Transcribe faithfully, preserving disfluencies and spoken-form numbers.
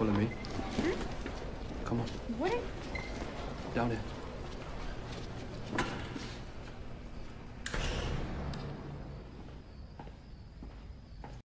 Follow me. Come on. What? Down there.